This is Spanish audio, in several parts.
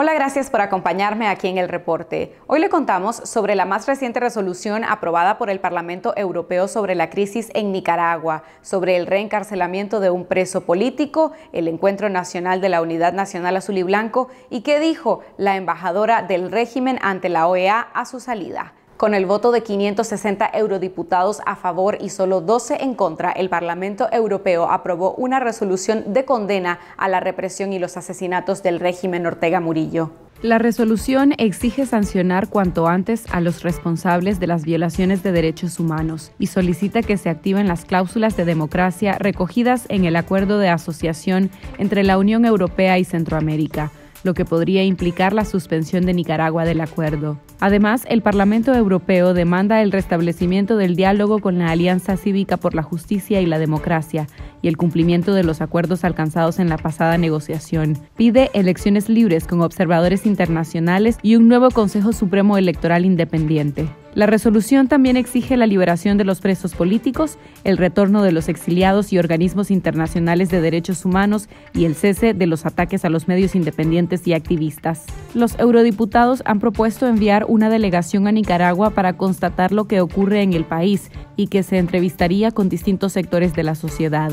Hola, gracias por acompañarme aquí en El Reporte. Hoy le contamos sobre la más reciente resolución aprobada por el Parlamento Europeo sobre la crisis en Nicaragua, sobre el reencarcelamiento de un preso político, el encuentro nacional de la Unidad Nacional Azul y Blanco y qué dijo la embajadora del régimen ante la OEA a su salida. Con el voto de 560 eurodiputados a favor y solo 12 en contra, el Parlamento Europeo aprobó una resolución de condena a la represión y los asesinatos del régimen Ortega Murillo. La resolución exige sancionar cuanto antes a los responsables de las violaciones de derechos humanos y solicita que se activen las cláusulas de democracia recogidas en el Acuerdo de Asociación entre la Unión Europea y Centroamérica, lo que podría implicar la suspensión de Nicaragua del acuerdo. Además, el Parlamento Europeo demanda el restablecimiento del diálogo con la Alianza Cívica por la Justicia y la Democracia y el cumplimiento de los acuerdos alcanzados en la pasada negociación. Pide elecciones libres con observadores internacionales y un nuevo Consejo Supremo Electoral independiente. La resolución también exige la liberación de los presos políticos, el retorno de los exiliados y organismos internacionales de derechos humanos y el cese de los ataques a los medios independientes y activistas. Los eurodiputados han propuesto enviar una delegación a Nicaragua para constatar lo que ocurre en el país y que se entrevistaría con distintos sectores de la sociedad.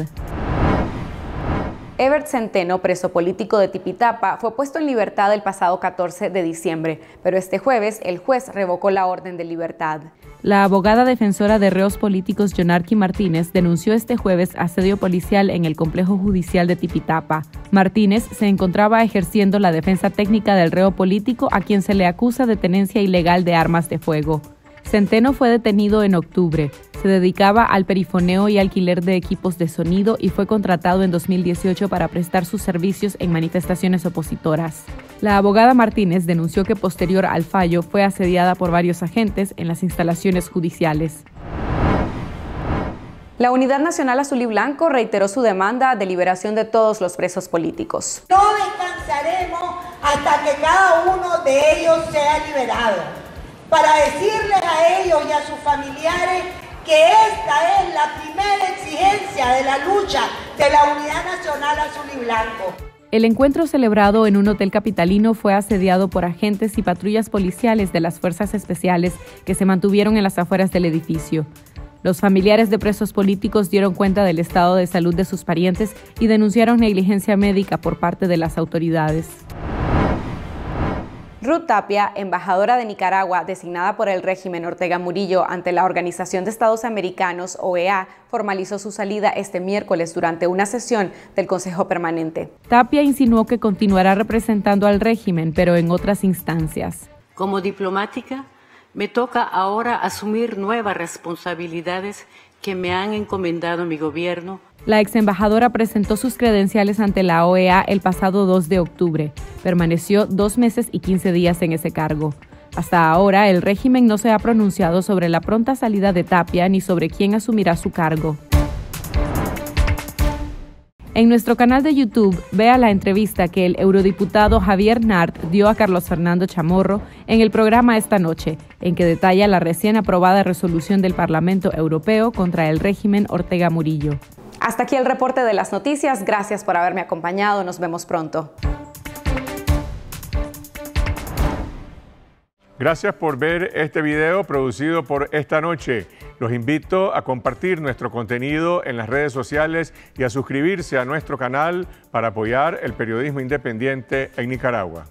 Evert Centeno, preso político de Tipitapa, fue puesto en libertad el pasado 14 de diciembre, pero este jueves el juez revocó la orden de libertad. La abogada defensora de reos políticos Yonarki Martínez denunció este jueves asedio policial en el complejo judicial de Tipitapa. Martínez se encontraba ejerciendo la defensa técnica del reo político a quien se le acusa de tenencia ilegal de armas de fuego. Centeno fue detenido en octubre. Se dedicaba al perifoneo y alquiler de equipos de sonido y fue contratado en 2018 para prestar sus servicios en manifestaciones opositoras. La abogada Martínez denunció que posterior al fallo fue asediada por varios agentes en las instalaciones judiciales. La Unidad Nacional Azul y Blanco reiteró su demanda de liberación de todos los presos políticos. No descansaremos hasta que cada uno de ellos sea liberado, para decirles a ellos y a sus familiares que esta es la primera exigencia de la lucha de la Unidad Nacional Azul y Blanco. El encuentro celebrado en un hotel capitalino fue asediado por agentes y patrullas policiales de las fuerzas especiales que se mantuvieron en las afueras del edificio. Los familiares de presos políticos dieron cuenta del estado de salud de sus parientes y denunciaron negligencia médica por parte de las autoridades. Ruth Tapia, embajadora de Nicaragua designada por el régimen Ortega Murillo ante la Organización de Estados Americanos, OEA, formalizó su salida este miércoles durante una sesión del Consejo Permanente. Tapia insinuó que continuará representando al régimen, pero en otras instancias. Como diplomática, me toca ahora asumir nuevas responsabilidades que me han encomendado mi gobierno. La exembajadora presentó sus credenciales ante la OEA el pasado 2 de octubre. Permaneció 2 meses y 15 días en ese cargo. Hasta ahora, el régimen no se ha pronunciado sobre la pronta salida de Tapia ni sobre quién asumirá su cargo. En nuestro canal de YouTube, vea la entrevista que el eurodiputado Javier Nart dio a Carlos Fernando Chamorro en el programa Esta Noche, en que detalla la recién aprobada resolución del Parlamento Europeo contra el régimen Ortega Murillo. Hasta aquí el reporte de las noticias. Gracias por haberme acompañado. Nos vemos pronto. Gracias por ver este video producido por Esta Noche. Los invito a compartir nuestro contenido en las redes sociales y a suscribirse a nuestro canal para apoyar el periodismo independiente en Nicaragua.